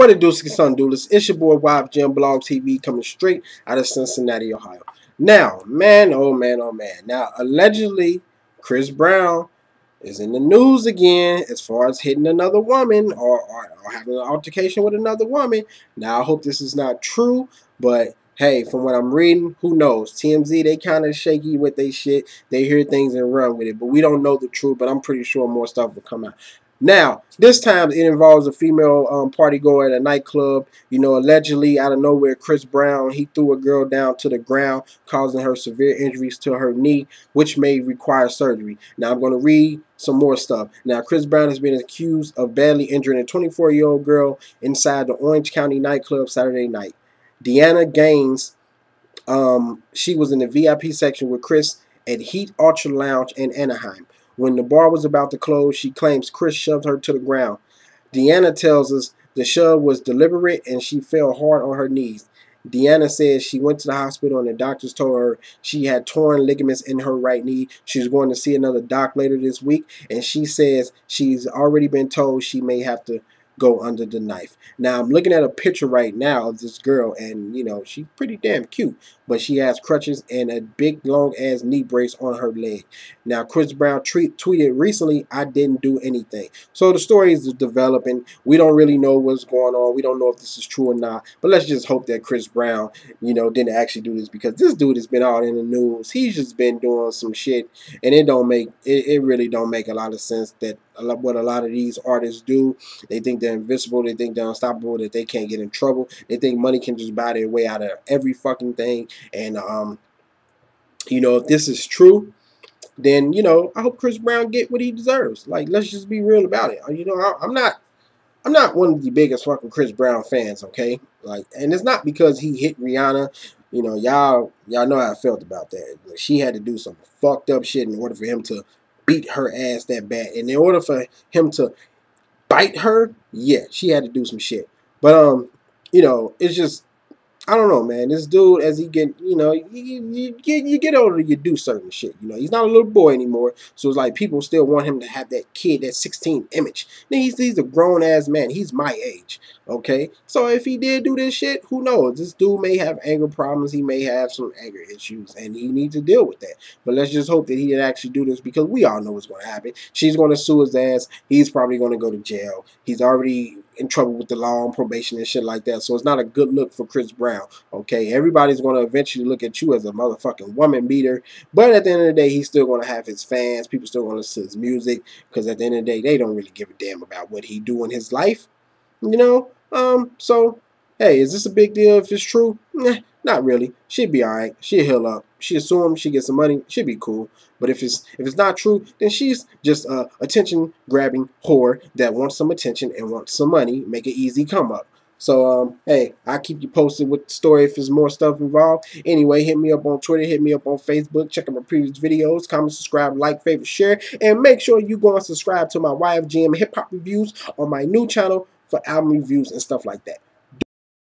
What it do, son doodles? It's your boy YFGM Blog TV coming straight out of Cincinnati, Ohio. Now, man, oh man, oh man. Now, allegedly, Chris Brown is in the news again as far as hitting another woman or having an altercation with another woman. Now, I hope this is not true, but hey, from what I'm reading, who knows? TMZ, they kind of shaky with their shit. They hear things and run with it, but we don't know the truth, but I'm pretty sure more stuff will come out. Now, this time it involves a female party goer at a nightclub. You know, allegedly, out of nowhere, Chris Brown, he threw a girl down to the ground, causing her severe injuries to her knee, which may require surgery. Now, I'm going to read some more stuff. Now, Chris Brown has been accused of badly injuring a 24-year-old girl inside the Orange County nightclub Saturday night. Deanna Gaines, she was in the VIP section with Chris at Heat Ultra Lounge in Anaheim. When the bar was about to close, she claims Chris shoved her to the ground. Deanna tells us the shove was deliberate and she fell hard on her knees. Deanna says she went to the hospital and the doctors told her she had torn ligaments in her right knee. She's going to see another doc later this week, and she says she's already been told she may have to go under the knife. Now, I'm looking at a picture right now of this girl, and, you know, she's pretty damn cute, but she has crutches and a big, long-ass knee brace on her leg. Now, Chris Brown tweeted recently, "I didn't do anything." So the story is developing. We don't really know what's going on. We don't know if this is true or not, but let's just hope that Chris Brown, you know, didn't actually do this, because this dude has been out in the news. He's just been doing some shit, and it really don't make a lot of sense that what a lot of these artists do. They think they're invincible, they think they're unstoppable, that they can't get in trouble, they think money can just buy their way out of every fucking thing. And you know, if this is true, then, you know, I hope Chris Brown get what he deserves. Like, let's just be real about it. You know, I'm not one of the biggest fucking Chris Brown fans, okay? Like, and it's not because he hit Rihanna. You know, y'all know how I felt about that. Like, she had to do some fucked up shit in order for him to beat her ass that bad, and in order for him to bite her, yeah, she had to do some shit. But you know, it's just, I don't know, man. This dude, as he get, you know, you get older, you do certain shit. You know, he's not a little boy anymore, so it's like people still want him to have that kid, that 16 image. And he's a grown ass man. He's my age, okay? So if he did do this shit, who knows? This dude may have anger problems. He may have some anger issues, and he needs to deal with that. But let's just hope that he didn't actually do this, because we all know what's going to happen. She's going to sue his ass. He's probably going to go to jail. He's already in trouble with the law on probation and shit like that. So it's not a good look for Chris Brown, okay? Everybody's going to eventually look at you as a motherfucking woman beater, but at the end of the day, he's still going to have his fans. People still going to listen to his music, because at the end of the day, they don't really give a damn about what he do in his life, you know? So, hey, is this a big deal if it's true? Nah, not really. She'll be all right. She'll heal up. She'll sue him. She'll get some money. She'll be cool. But if it's not true, then she's just a attention-grabbing whore that wants some attention and wants some money, make an easy come-up. So, hey, I'll keep you posted with the story if there's more stuff involved. Anyway, hit me up on Twitter, hit me up on Facebook, check out my previous videos, comment, subscribe, like, favorite, share, and make sure you go and subscribe to my YFGM Hip Hop Reviews on my new channel for album reviews and stuff like that.